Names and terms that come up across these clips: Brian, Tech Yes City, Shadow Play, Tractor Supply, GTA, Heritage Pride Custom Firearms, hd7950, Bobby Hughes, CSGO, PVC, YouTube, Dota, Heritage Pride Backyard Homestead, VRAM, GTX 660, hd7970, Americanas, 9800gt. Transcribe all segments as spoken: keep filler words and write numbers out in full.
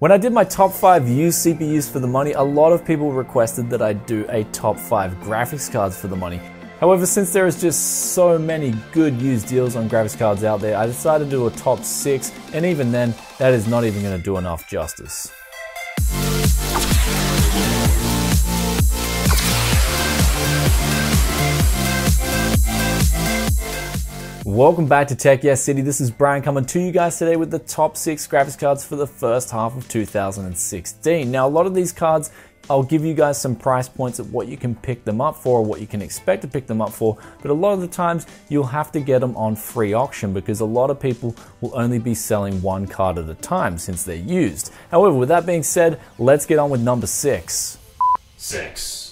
When I did my top five used C P Us for the money, a lot of people requested that I do a top five graphics cards for the money. However, since there is just so many good used deals on graphics cards out there, I decided to do a top six, and even then, that is not even gonna do enough justice. Welcome back to Tech Yes City. This is Brian coming to you guys today with the top six graphics cards for the first half of two thousand sixteen. Now, a lot of these cards, I'll give you guys some price points of what you can pick them up for, what you can expect to pick them up for, but a lot of the times you'll have to get them on free auction because a lot of people will only be selling one card at a time since they're used. However, with that being said, let's get on with number six. Six.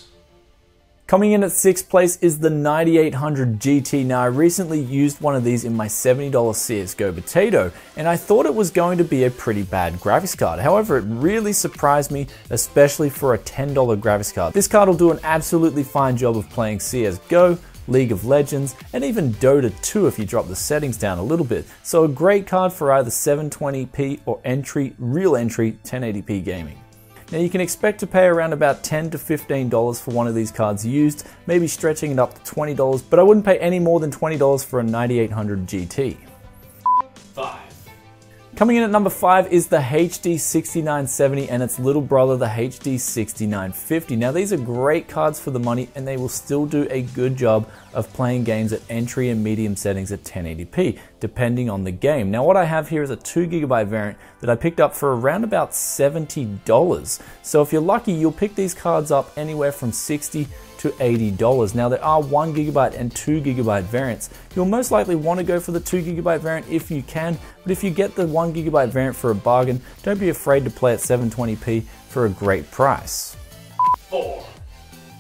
Coming in at sixth place is the ninety-eight hundred G T. Now, I recently used one of these in my seventy dollar C S G O potato, and I thought it was going to be a pretty bad graphics card. However, it really surprised me, especially for a ten dollar graphics card. This card will do an absolutely fine job of playing C S G O, League of Legends, and even Dota two if you drop the settings down a little bit. So a great card for either seven twenty p or entry, real entry ten eighty p gaming. Now, you can expect to pay around about ten to fifteen dollars for one of these cards used, maybe stretching it up to twenty dollars, but I wouldn't pay any more than twenty dollars for a ninety-eight hundred G T. Five. Coming in at number five is the H D sixty-nine seventy and its little brother, the H D sixty-nine fifty. Now, these are great cards for the money, and they will still do a good job of playing games at entry and medium settings at ten eighty p, depending on the game. Now, what I have here is a two gigabyte variant that I picked up for around about seventy dollars. So if you're lucky, you'll pick these cards up anywhere from sixty to eighty dollars. Now, there are one gigabyte and two gigabyte variants. You'll most likely want to go for the two gigabyte variant if you can, but if you get the one gigabyte variant for a bargain, don't be afraid to play at seven twenty p for a great price. Four.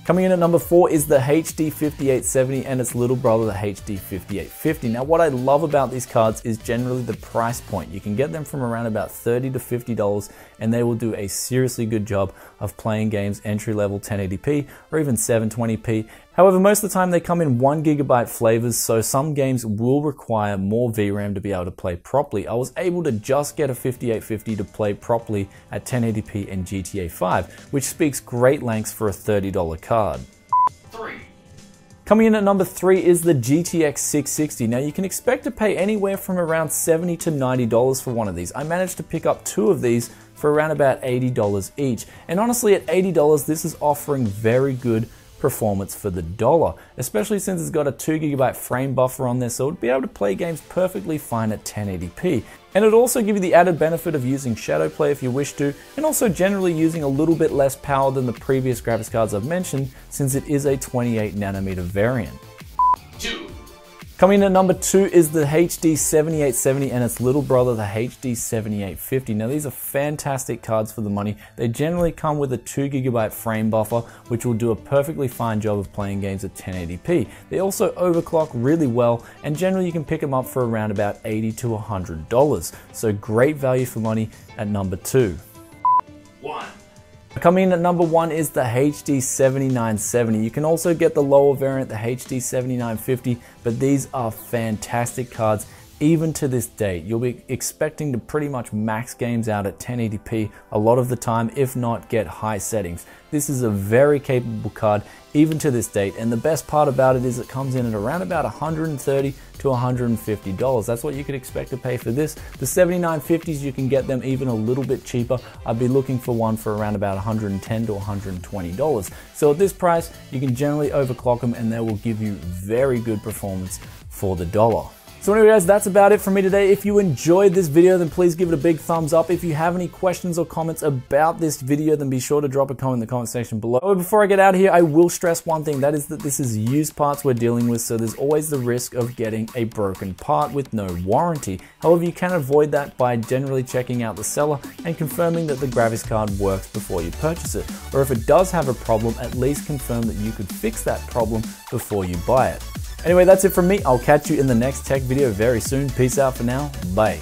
Coming in at number four is the H D fifty-eight seventy and its little brother, the H D fifty-eight fifty. Now, what I love about these cards is generally the price point. You can get them from around about thirty to fifty dollars, and they will do a seriously good job of playing games entry level ten eighty p or even seven twenty p. However, most of the time they come in one gigabyte flavors, so some games will require more V RAM to be able to play properly. I was able to just get a fifty-eight fifty to play properly at ten eighty p and G T A five, which speaks great lengths for a thirty dollar card. Three. Coming in at number three is the G T X six sixty. Now, you can expect to pay anywhere from around seventy to ninety dollars for one of these. I managed to pick up two of these for around about eighty dollars each. And honestly, at eighty dollars, this is offering very good performance for the dollar, especially since it's got a two gigabyte frame buffer on there, so it'd be able to play games perfectly fine at ten eighty p. And it'd also give you the added benefit of using Shadow Play if you wish to, and also generally using a little bit less power than the previous graphics cards I've mentioned, since it is a twenty-eight nanometer variant. Two. Coming in at number two is the H D seventy-eight seventy and its little brother, the H D seventy-eight fifty. Now, these are fantastic cards for the money. They generally come with a two gigabyte frame buffer, which will do a perfectly fine job of playing games at ten eighty p. They also overclock really well, and generally you can pick them up for around about eighty to one hundred dollars. So great value for money at number two. One. Coming in at number one is the H D seventy-nine seventy. You can also get the lower variant, the H D seventy-nine fifty, but these are fantastic cards. Even to this date, you'll be expecting to pretty much max games out at ten eighty p a lot of the time, if not get high settings. This is a very capable card, even to this date, and the best part about it is it comes in at around about one hundred thirty to one hundred fifty dollars. That's what you could expect to pay for this. The seventy-nine fifties, you can get them even a little bit cheaper. I'd be looking for one for around about one hundred ten to one hundred twenty dollars. So at this price, you can generally overclock them, and they will give you very good performance for the dollar. So anyway, guys, that's about it for me today. If you enjoyed this video, then please give it a big thumbs up. If you have any questions or comments about this video, then be sure to drop a comment in the comment section below. But before I get out of here, I will stress one thing. That is that this is used parts we're dealing with, so there's always the risk of getting a broken part with no warranty. However, you can avoid that by generally checking out the seller and confirming that the graphics card works before you purchase it. Or if it does have a problem, at least confirm that you could fix that problem before you buy it. Anyway, that's it from me. I'll catch you in the next tech video very soon. Peace out for now. Bye.